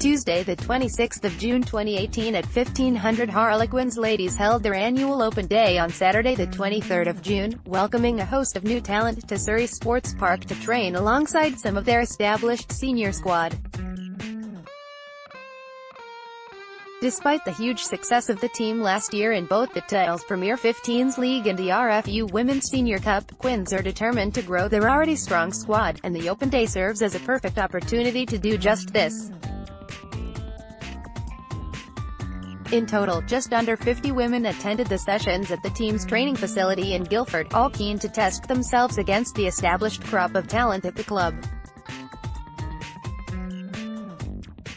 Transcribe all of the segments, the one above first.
Tuesday, the 26th of June 2018 at 1500 Harlequins ladies held their annual Open Day on Saturday, the 23rd of June, welcoming a host of new talent to Surrey Sports Park to train alongside some of their established senior squad. Despite the huge success of the team last year in both the Tyrrells Premier 15s League and the RFU Women's Senior Cup, Quins are determined to grow their already strong squad, and the Open Day serves as a perfect opportunity to do just this. In total, just under 50 women attended the sessions at the team's training facility in Guildford, all keen to test themselves against the established crop of talent at the club.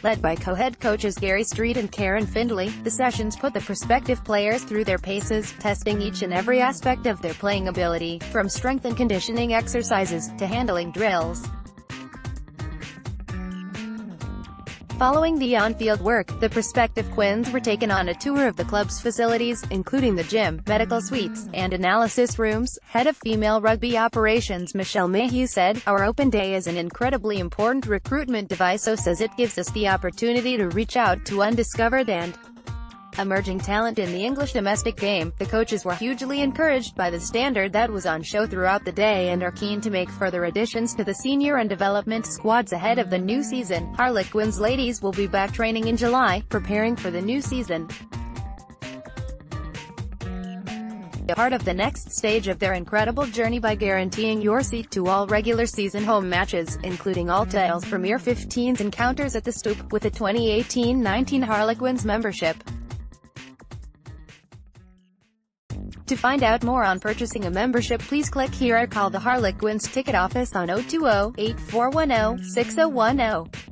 Led by co-head coaches Gary Street and Karen Findlay, the sessions put the prospective players through their paces, testing each and every aspect of their playing ability, from strength and conditioning exercises, to handling drills. Following the on-field work, the prospective Quins were taken on a tour of the club's facilities, including the gym, medical suites, and analysis rooms. Head of female rugby operations Michelle Mayhew said, "Our Open Day is an incredibly important recruitment device as it gives us the opportunity to reach out to undiscovered and emerging talent in the English domestic game. The coaches were hugely encouraged by the standard that was on show throughout the day and are keen to make further additions to the senior and development squads ahead of the new season." Harlequins ladies will be back training in July, preparing for the new season, part of the next stage of their incredible journey by guaranteeing your seat to all regular season home matches, including all Tyrrells Premier 15s encounters at the Stoop, with a 2018-19 Harlequins membership. To find out more on purchasing a membership, please click here or call the Harlequins ticket office on 020-8410-6010.